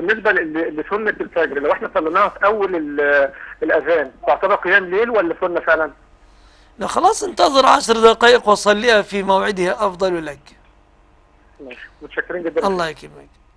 بالنسبه لسنه الفجر لو احنا صليناها في اول الاذان تعتبر قيام ليل ولا سنه فعلا؟ لا خلاص انتظر 10 دقائق وصليها في موعدها افضل لك. ماشي، متشكرين جدا. الله يكرمك.